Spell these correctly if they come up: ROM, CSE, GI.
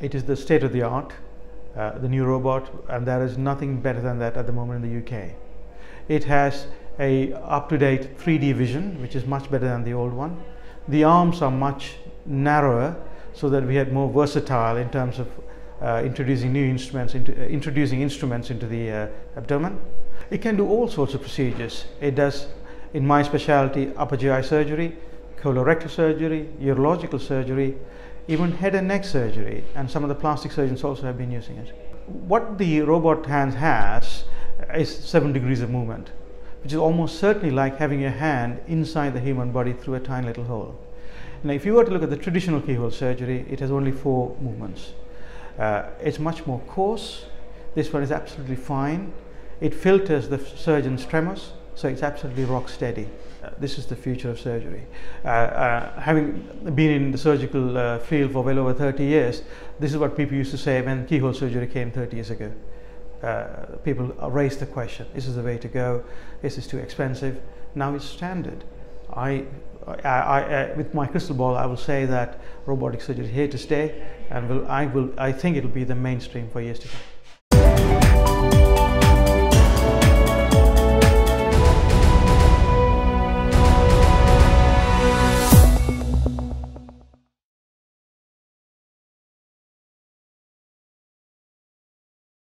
It is the state of the art, the new robot, and there is nothing better than that at the moment in the UK. It has a up-to-date 3D vision, which is much better than the old one. The arms are much narrower, so that we had more versatile in terms of introducing new instruments, into the abdomen. It can do all sorts of procedures. It does, in my specialty, upper GI surgery, colorectal surgery, urological surgery, even head and neck surgery, and some of the plastic surgeons also have been using it. What the robot hand has is 7 degrees of movement, which is almost certainly like having your hand inside the human body through a tiny little hole. Now, if you were to look at the traditional keyhole surgery, it has only 4 movements. It's much more coarse. This one is absolutely fine. It filters the surgeon's tremors, so it's absolutely rock steady. This is the future of surgery. Having been in the surgical field for well over 30 years, this is what people used to say when keyhole surgery came 30 years ago. People raised the question, is this the way to go? Is this too expensive? Now it's standard. With my crystal ball, I will say that robotic surgery is here to stay, and I think it will be the mainstream for years to come.